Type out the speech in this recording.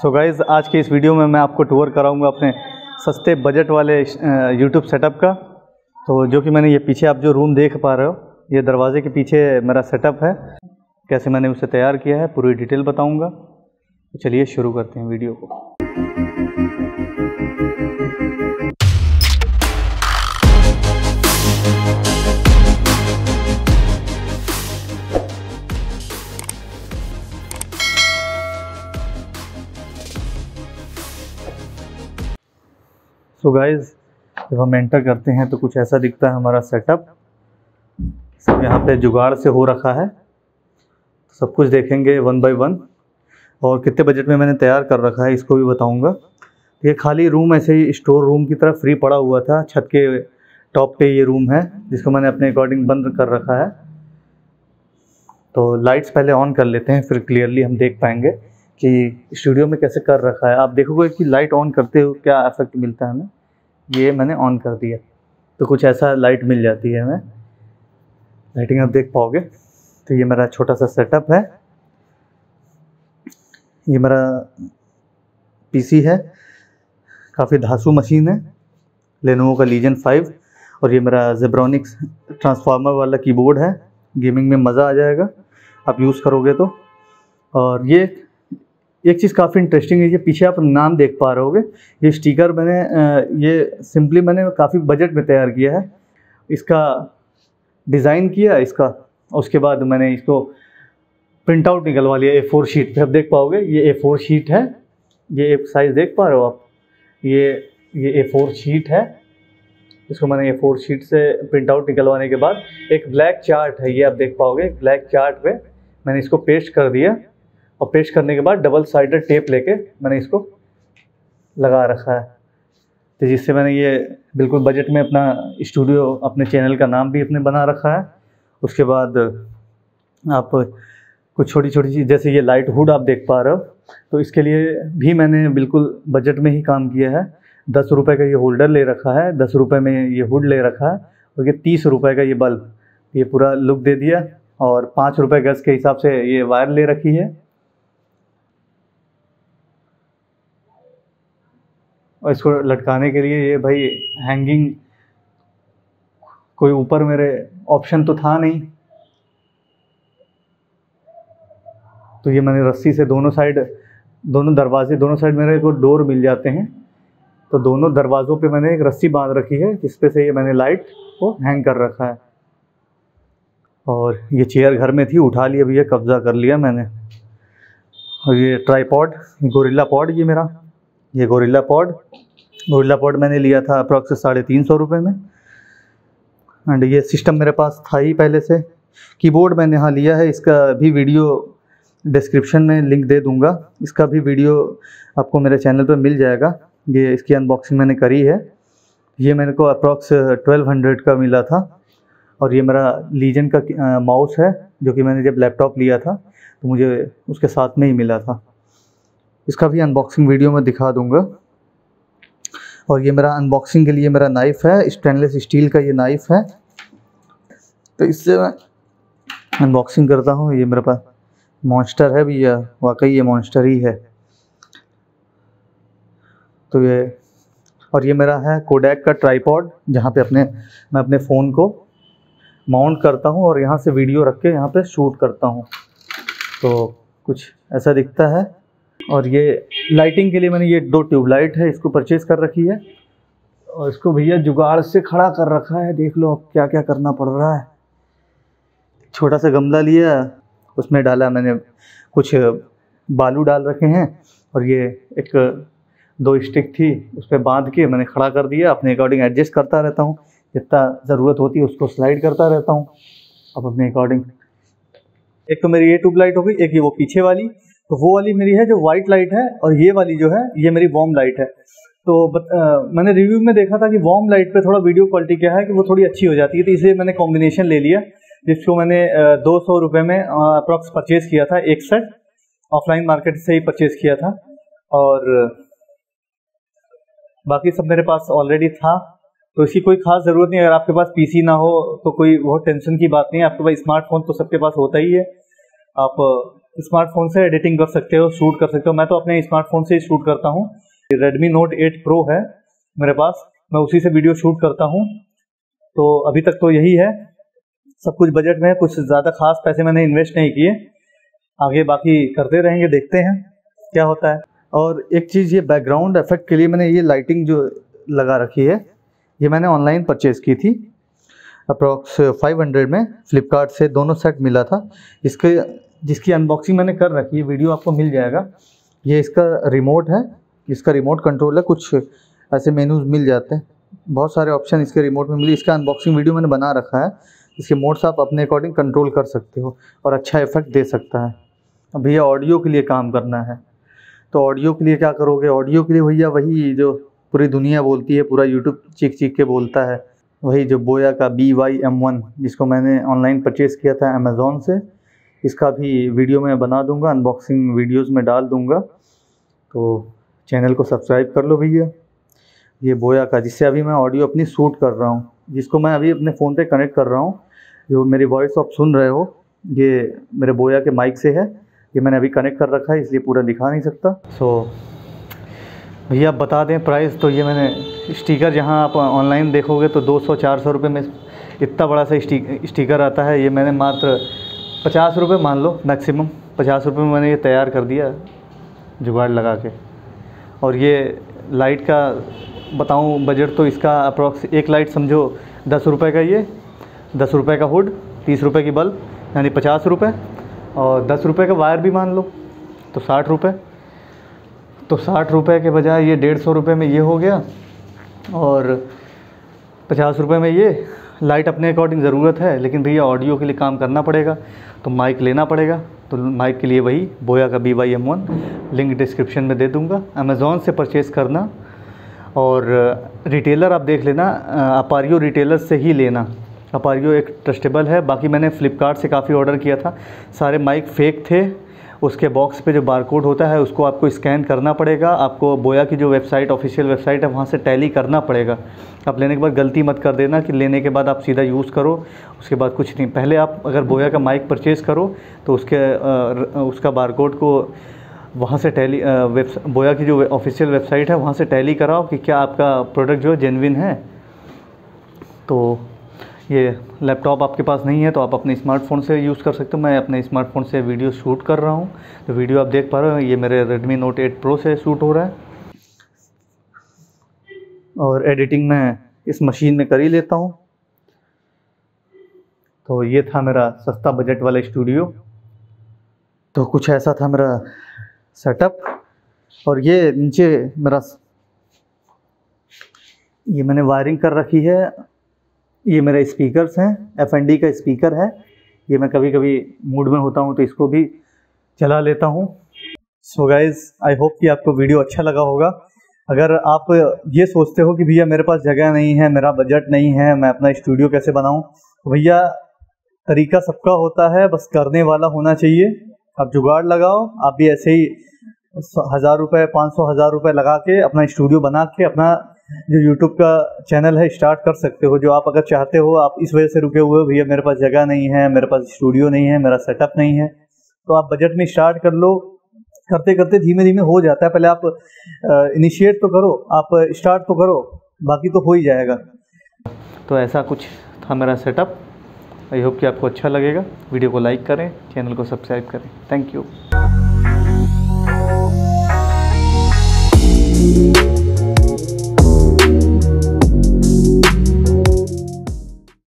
So guys, आज के इस वीडियो में मैं आपको टूर कराऊंगा अपने सस्ते बजट वाले यूट्यूब सेटअप का। तो जो कि मैंने ये पीछे आप जो रूम देख पा रहे हो, ये दरवाजे के पीछे मेरा सेटअप है, कैसे मैंने उसे तैयार किया है पूरी डिटेल बताऊंगा। तो चलिए शुरू करते हैं वीडियो को। तो गाइज़, जब हम एंटर करते हैं तो कुछ ऐसा दिखता है हमारा सेटअप। सब यहाँ पे जुगाड़ से हो रखा है, सब कुछ देखेंगे वन बाय वन। और कितने बजट में मैंने तैयार कर रखा है इसको भी बताऊँगा। ये खाली रूम ऐसे ही स्टोर रूम की तरह फ्री पड़ा हुआ था, छत के टॉप पे ये रूम है जिसको मैंने अपने अकॉर्डिंग बंद कर रखा है। तो लाइट्स पहले ऑन कर लेते हैं, फिर क्लियरली हम देख पाएंगे कि स्टूडियो में कैसे कर रखा है। आप देखोगे कि लाइट ऑन करते हुए क्या इफेक्ट मिलता है हमें। ये मैंने ऑन कर दिया तो कुछ ऐसा लाइट मिल जाती है हमें, लाइटिंग आप देख पाओगे। तो ये मेरा छोटा सा सेटअप है, ये मेरा पीसी है, काफ़ी धांसू मशीन है, लेनोवो का लीजन 5। और ये मेरा जेब्रोनिक्स ट्रांसफार्मर वाला कीबोर्ड है, गेमिंग में मज़ा आ जाएगा आप यूज़ करोगे तो। और ये एक चीज़ काफ़ी इंटरेस्टिंग है, ये पीछे आप नाम देख पा रहे होगे, ये स्टिकर मैंने ये सिंपली मैंने काफ़ी बजट में तैयार किया है। इसका डिज़ाइन किया इसका, उसके बाद मैंने इसको प्रिंट आउट निकलवा लिया A4 शीट पे। आप देख पाओगे ये A4 शीट है, ये एक साइज़ देख पा रहे हो आप, ये A4 शीट है। इसको मैंने A4 शीट से प्रिंट आउट निकलवाने के बाद एक ब्लैक चार्ट है, ये आप देख पाओगे, ब्लैक चार्ट पे मैंने इसको पेस्ट कर दिया। और पेस्ट करने के बाद डबल साइडेड टेप लेके मैंने इसको लगा रखा है। तो जिससे मैंने ये बिल्कुल बजट में अपना स्टूडियो, अपने चैनल का नाम भी अपने बना रखा है। उसके बाद आप कुछ छोटी छोटी चीज़ जैसे ये लाइट हुड आप देख पा रहे हो, तो इसके लिए भी मैंने बिल्कुल बजट में ही काम किया है। 10 रुपये का ये होल्डर ले रखा है, 10 रुपये में ये हुड ले रखा है। और ये 30 रुपये का ये बल्ब, ये पूरा लुक दे दिया। और 5 रुपये गज के हिसाब से ये वायर ले रखी है। और इसको लटकाने के लिए ये भाई हैंगिंग, कोई ऊपर मेरे ऑप्शन तो था नहीं, तो ये मैंने रस्सी से दोनों साइड, दोनों दरवाजे, दोनों साइड मेरे को डोर मिल जाते हैं, तो दोनों दरवाज़ों पे मैंने एक रस्सी बांध रखी है जिस पे से ये मैंने लाइट को हैंग कर रखा है। और ये चेयर घर में थी, उठा लिया भैया, कब्जा कर लिया मैंने। और ये ट्राईपॉड गोरिल्ला पॉड, ये मेरा ये गोरिल्ला पॉड मैंने लिया था अप्रॉक्स 350 रुपये में। एंड ये सिस्टम मेरे पास था ही पहले से। कीबोर्ड मैंने यहाँ लिया है, इसका भी वीडियो डिस्क्रिप्शन में लिंक दे दूँगा, इसका भी वीडियो आपको मेरे चैनल पर मिल जाएगा। ये इसकी अनबॉक्सिंग मैंने करी है, ये मेरे को अप्रॉक्स 1200 का मिला था। और ये मेरा लीजन का माउस है जो कि मैंने जब लैपटॉप लिया था तो मुझे उसके साथ में ही मिला था, इसका भी अनबॉक्सिंग वीडियो में दिखा दूंगा। और ये मेरा अनबॉक्सिंग के लिए मेरा नाइफ़ है, स्टेनलेस स्टील का ये नाइफ़ है, तो इससे मैं अनबॉक्सिंग करता हूँ। ये मेरे पास मॉन्स्टर है भैया, वाकई ये मॉन्स्टर ही है। तो ये, और ये मेरा है कोडैक का ट्राईपॉड, जहाँ पे मैं अपने फ़ोन को माउंट करता हूँ और यहाँ से वीडियो रख के यहाँ पर शूट करता हूँ। तो कुछ ऐसा दिखता है। और ये लाइटिंग के लिए मैंने ये 2 ट्यूबलाइट है, इसको परचेज़ कर रखी है। और इसको भैया जुगाड़ से खड़ा कर रखा है, देख लो अब क्या क्या करना पड़ रहा है। छोटा सा गमला लिया, उसमें डाला मैंने कुछ बालू डाल रखे हैं। और ये एक 2 स्टिक थी, उस पर बांध के मैंने खड़ा कर दिया। अपने अकॉर्डिंग एडजस्ट करता रहता हूँ, जितना ज़रूरत होती है उसको स्लाइड करता रहता हूँ अब अपने अकॉर्डिंग। एक तो मेरी ये ट्यूबलाइट हो गई, एक ये वो पीछे वाली, तो वो वाली मेरी है जो वाइट लाइट है। और ये वाली जो है ये मेरी वॉर्म लाइट है। तो मैंने रिव्यू में देखा था कि वॉर्म लाइट पे थोड़ा वीडियो क्वालिटी क्या है कि वो थोड़ी अच्छी हो जाती है, तो इसलिए मैंने कॉम्बिनेशन ले लिया, जिसको मैंने 200 रुपये में अप्रॉक्स परचेज़ किया था। एक सेट ऑफलाइन मार्केट से ही परचेज़ किया था। और बाकी सब मेरे पास ऑलरेडी था, तो इसकी कोई खास ज़रूरत नहीं। अगर आपके पास PC ना हो तो कोई बहुत टेंशन की बात नहीं है, आपके पास स्मार्टफोन तो सबके पास होता ही है। आप स्मार्टफोन से एडिटिंग कर सकते हो, शूट कर सकते हो। मैं तो अपने स्मार्टफोन से ही शूट करता हूँ। रेडमी नोट 8 प्रो है मेरे पास, मैं उसी से वीडियो शूट करता हूँ। तो अभी तक तो यही है, सब कुछ बजट में है, कुछ ज़्यादा खास पैसे मैंने इन्वेस्ट नहीं किए। आगे बाकी करते रहेंगे, देखते हैं क्या होता है। और एक चीज़, ये बैकग्राउंड इफेक्ट के लिए मैंने ये लाइटिंग जो लगा रखी है, ये मैंने ऑनलाइन परचेज़ की थी अप्रॉक्स 500 में, फ्लिपकार्ट से दोनों सेट मिला था। इसके जिसकी अनबॉक्सिंग मैंने कर रखी है, वीडियो आपको मिल जाएगा। ये इसका रिमोट है, इसका रिमोट कंट्रोल है, कुछ ऐसे मेनूज मिल जाते हैं, बहुत सारे ऑप्शन इसके रिमोट में मिली। इसका अनबॉक्सिंग वीडियो मैंने बना रखा है। इसके मोड्स आप अपने अकॉर्डिंग कंट्रोल कर सकते हो और अच्छा इफेक्ट दे सकता है। भैया ऑडियो के लिए काम करना है तो ऑडियो के लिए क्या करोगे? ऑडियो के लिए भैया वही जो पूरी दुनिया बोलती है, पूरा यूट्यूब चीख चीख के बोलता है, वही जो बोया का BYM1, जिसको मैंने ऑनलाइन परचेज़ किया था अमेज़ॉन से। इसका भी वीडियो मैं बना दूंगा, अनबॉक्सिंग वीडियोस में डाल दूंगा। तो चैनल को सब्सक्राइब कर लो भैया। ये बोया का, जिससे अभी मैं ऑडियो अपनी शूट कर रहा हूँ, जिसको मैं अभी अपने फ़ोन पे कनेक्ट कर रहा हूँ। जो मेरी वॉइस आप सुन रहे हो, ये मेरे बोया के माइक से है। ये मैंने अभी कनेक्ट कर रखा है, इसलिए पूरा दिखा नहीं सकता। भैया बता दें प्राइस, तो ये मैंने स्टिकर, जहाँ आप ऑनलाइन देखोगे तो 200-400 रुपये में इतना बड़ा सा स्टिकर आता है। ये मैंने मात्र 50 रुपये, मान लो मैक्सिमम 50 रुपये में मैंने ये तैयार कर दिया जुगाड़ लगा के। और ये लाइट का बताऊँ बजट, तो इसका अप्रॉक्स एक लाइट समझो 10 रुपये का, ये 10 रुपये का हुड, 30 रुपये की बल्ब, यानी 50 रुपये, और 10 रुपये का वायर भी मान लो तो 60 रुपये। तो 60 रुपये के बजाय ये 150 रुपये में ये हो गया, और 50 रुपये में ये लाइट अपने अकॉर्डिंग ज़रूरत है। लेकिन भैया ऑडियो के लिए काम करना पड़ेगा तो माइक लेना पड़ेगा। तो माइक के लिए वही बोया का BYM1, लिंक डिस्क्रिप्शन में दे दूंगा। अमेज़ॉन से परचेज़ करना, और रिटेलर आप देख लेना, अपारियो रिटेलर से ही लेना। अपारियो एक ट्रस्टेबल है। बाकी मैंने फ्लिपकार्ट से काफ़ी ऑर्डर किया था, सारे माइक फेक थे। उसके बॉक्स पे जो बारकोड होता है उसको आपको स्कैन करना पड़ेगा। आपको बोया की जो वेबसाइट, ऑफिशियल वेबसाइट है, वहाँ से टैली करना पड़ेगा। आप लेने के बाद गलती मत कर देना कि लेने के बाद आप सीधा यूज़ करो, उसके बाद कुछ नहीं। पहले आप अगर बोया का माइक परचेज़ करो तो उसका बारकोड को वहाँ से टैली, बोया की जो ऑफिशियल वेबसाइट है वहाँ से टैली कराओ कि क्या आपका प्रोडक्ट जो है जेन्युइन है। तो ये लैपटॉप आपके पास नहीं है तो आप अपने स्मार्टफोन से यूज़ कर सकते हो। मैं अपने स्मार्टफोन से वीडियो शूट कर रहा हूँ, तो वीडियो आप देख पा रहे हो, ये मेरे Redmi Note 8 Pro से शूट हो रहा है। और एडिटिंग मैं इस मशीन में कर ही लेता हूँ। तो ये था मेरा सस्ता बजट वाला स्टूडियो। तो कुछ ऐसा था मेरा सेटअप। और ये नीचे मेरा, ये मैंने वायरिंग कर रखी है। ये मेरे स्पीकर्स हैं, FND का स्पीकर है। ये मैं कभी कभी मूड में होता हूँ तो इसको भी चला लेता हूँ। सो गाइज़, आई होप कि आपको वीडियो अच्छा लगा होगा। अगर आप ये सोचते हो कि भैया मेरे पास जगह नहीं है, मेरा बजट नहीं है, मैं अपना स्टूडियो कैसे बनाऊँ, तो भैया तरीका सबका होता है, बस करने वाला होना चाहिए। आप जुगाड़ लगाओ, आप भी ऐसे ही 1000 रुपये, 500-1000 रुपये लगा के अपना स्टूडियो बना के अपना जो यूट्यूब का चैनल है स्टार्ट कर सकते हो। जो आप अगर चाहते हो, आप इस वजह से रुके हुए हो भैया मेरे पास जगह नहीं है, मेरे पास स्टूडियो नहीं है, मेरा सेटअप नहीं है, तो आप बजट में स्टार्ट कर लो। करते करते धीमे धीमे हो जाता है। पहले आप इनिशिएट तो करो, आप स्टार्ट तो करो, बाकी तो हो ही जाएगा। तो ऐसा कुछ था मेरा सेटअप। आई होप कि आपको अच्छा लगेगा। वीडियो को लाइक करें, चैनल को सब्सक्राइब करें। Thank you.